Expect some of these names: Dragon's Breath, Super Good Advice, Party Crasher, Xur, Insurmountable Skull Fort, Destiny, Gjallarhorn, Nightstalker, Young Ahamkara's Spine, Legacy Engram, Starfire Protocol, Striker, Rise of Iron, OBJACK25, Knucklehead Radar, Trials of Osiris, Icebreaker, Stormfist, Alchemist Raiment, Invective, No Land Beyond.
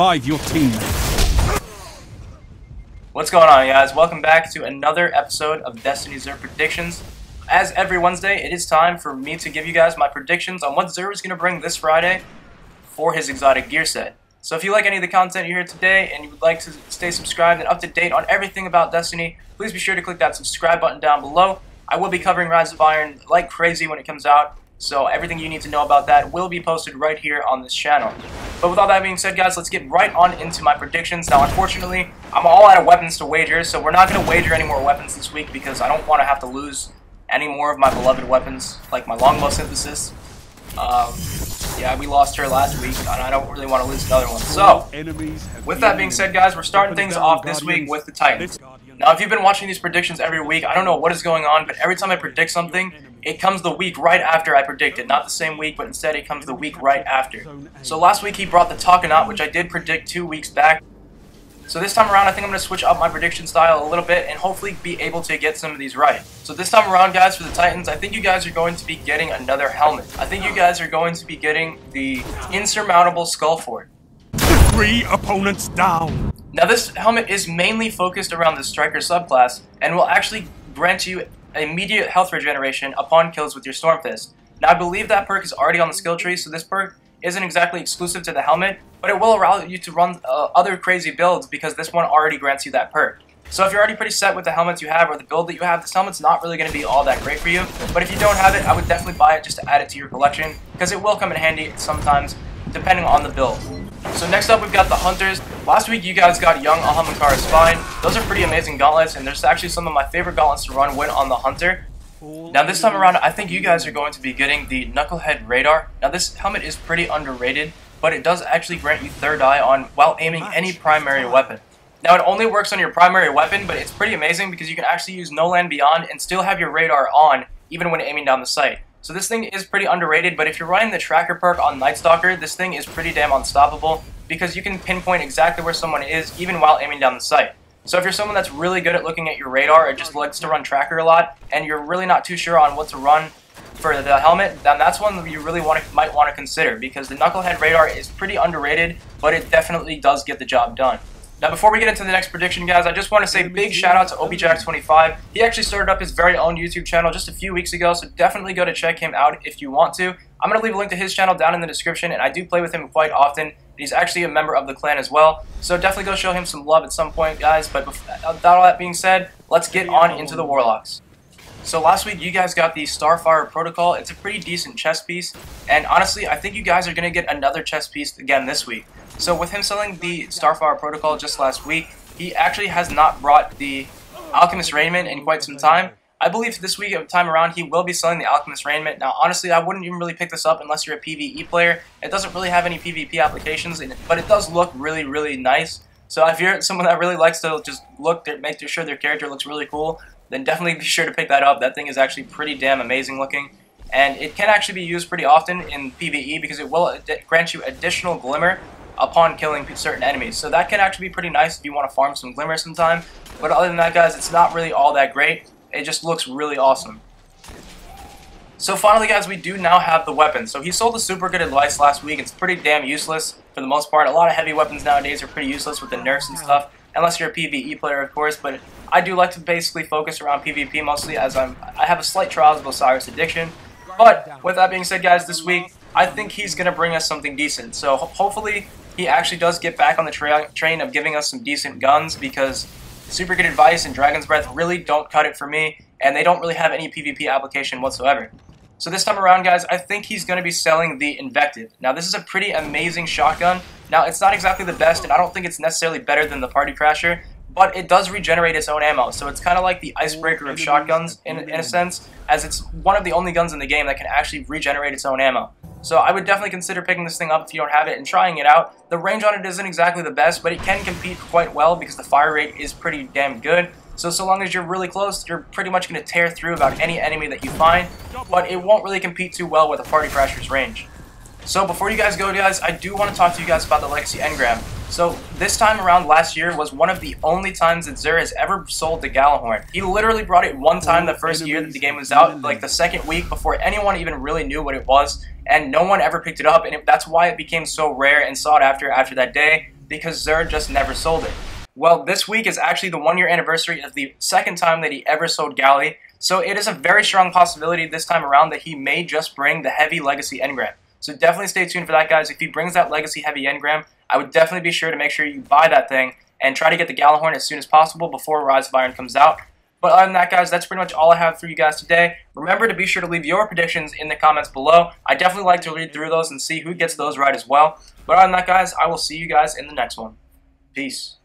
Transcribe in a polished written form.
revive your teammates. What's going on, guys? Welcome back to another episode of Destiny Xur Predictions. As every Wednesday, it is time for me to give you guys my predictions on what Xur is going to bring this Friday for his exotic gear set. So if you like any of the content you hear today and you would like to stay subscribed and up to date on everything about Destiny, please be sure to click that subscribe button down below. I will be covering Rise of Iron like crazy when it comes out, so everything you need to know about that will be posted right here on this channel. But with all that being said, guys, let's get right on into my predictions. Now, unfortunately, I'm all out of weapons to wager, so we're not going to wager any more weapons this week because I don't want to have to lose any more of my beloved weapons, like my longbow synthesis. Yeah, we lost her last week, and I don't really want to lose another one. So, with that being said, guys, we're starting things off this week with the Titans. Now, if you've been watching these predictions every week, I don't know what is going on, but every time I predict something, it comes the week right after I predict it. Not the same week, but instead it comes the week right after. So last week he brought the Takenot, which I did predict 2 weeks back. So this time around, I think I'm going to switch up my prediction style a little bit and hopefully be able to get some of these right. So this time around, guys, for the Titans, I think you guys are going to be getting another helmet. I think you guys are going to be getting the Insurmountable Skull Fort. 3 opponents down. Now this helmet is mainly focused around the Striker subclass and will actually grant you immediate health regeneration upon kills with your Stormfist. Now I believe that perk is already on the skill tree, so this perk isn't exactly exclusive to the helmet, but it will allow you to run other crazy builds because this one already grants you that perk. So if you're already pretty set with the helmets you have or the build that you have, this helmet's not really going to be all that great for you. But if you don't have it, I would definitely buy it just to add it to your collection because it will come in handy sometimes depending on the build. So next up, we've got the Hunters. Last week you guys got Young Ahamkara's Spine. Those are pretty amazing gauntlets, and there's actually some of my favorite gauntlets to run when on the Hunter. Now this time around, I think you guys are going to be getting the Knucklehead Radar. Now this helmet is pretty underrated, but it does actually grant you third eye on while aiming any primary weapon. Now it only works on your primary weapon, but it's pretty amazing because you can actually use No Land Beyond and still have your radar on even when aiming down the sight. So this thing is pretty underrated, but if you're running the Tracker perk on Nightstalker, this thing is pretty damn unstoppable because you can pinpoint exactly where someone is even while aiming down the sight. So if you're someone that's really good at looking at your radar or just likes to run Tracker a lot, and you're really not too sure on what to run for the helmet, then that's one that you really might want to consider because the Knucklehead Radar is pretty underrated, but it definitely does get the job done. Now before we get into the next prediction, guys, I just want to say big shout out to OBJACK25. He actually started up his very own YouTube channel just a few weeks ago, so definitely go to check him out if you want to. I'm going to leave a link to his channel down in the description, and I do play with him quite often. He's actually a member of the clan as well, so definitely go show him some love at some point, guys. But with all that being said, let's get on into the Warlocks. So last week you guys got the Starfire Protocol. It's a pretty decent chess piece, and honestly I think you guys are going to get another chess piece again this week. So with him selling the Starfire Protocol just last week, he actually has not brought the Alchemist Raiment in quite some time. I believe this week of time around he will be selling the Alchemist Raiment. Now honestly, I wouldn't even really pick this up unless you're a PvE player. It doesn't really have any PvP applications, but it does look really, really nice. So if you're someone that really likes to just look, make sure their character looks really cool, then definitely be sure to pick that up. That thing is actually pretty damn amazing looking. And it can actually be used pretty often in PvE because it will grant you additional glimmer upon killing certain enemies. So that can actually be pretty nice if you want to farm some glimmer sometime. But other than that, guys, it's not really all that great. It just looks really awesome. So finally, guys, we do now have the weapons. So he sold the Super Good Advice last week. It's pretty damn useless for the most part. A lot of heavy weapons nowadays are pretty useless with the nerfs and stuff, unless you're a PvE player, of course. But I do like to basically focus around PvP mostly, as I have a slight Trials of Osiris addiction. But with that being said, guys, this week I think he's going to bring us something decent. So hopefully he actually does get back on the train of giving us some decent guns, because Super Good Advice and Dragon's Breath really don't cut it for me, and they don't really have any PvP application whatsoever. So this time around, guys, I think he's going to be selling the Invective. Now this is a pretty amazing shotgun. Now it's not exactly the best, and I don't think it's necessarily better than the Party Crasher, but it does regenerate its own ammo, so it's kind of like the Icebreaker of shotguns in a sense, as it's one of the only guns in the game that can actually regenerate its own ammo. So I would definitely consider picking this thing up if you don't have it and trying it out. The range on it isn't exactly the best, but it can compete quite well because the fire rate is pretty damn good. So long as you're really close, you're pretty much going to tear through about any enemy that you find, but it won't really compete too well with a Party Crasher's range. So before you guys go, guys, I do want to talk to you guys about the Legacy Engram. So this time around last year was one of the only times that Xur has ever sold the Gjallarhorn. He literally brought it one time the first year that the game was out, like the second week before anyone even really knew what it was, and no one ever picked it up, and that's why it became so rare and sought after that day. because Xur just never sold it. Well, this week is actually the 1-year anniversary of the second time that he ever sold Galley, so it is a very strong possibility this time around that he may just bring the heavy Legacy Engram. So definitely stay tuned for that, guys. If he brings that Legacy Heavy Engram, I would definitely be sure to make sure you buy that thing and try to get the Gjallarhorn as soon as possible before Rise of Iron comes out. But other than that, guys, that's pretty much all I have for you guys today. Remember to be sure to leave your predictions in the comments below. I definitely like to read through those and see who gets those right as well. But other than that, guys, I will see you guys in the next one. Peace.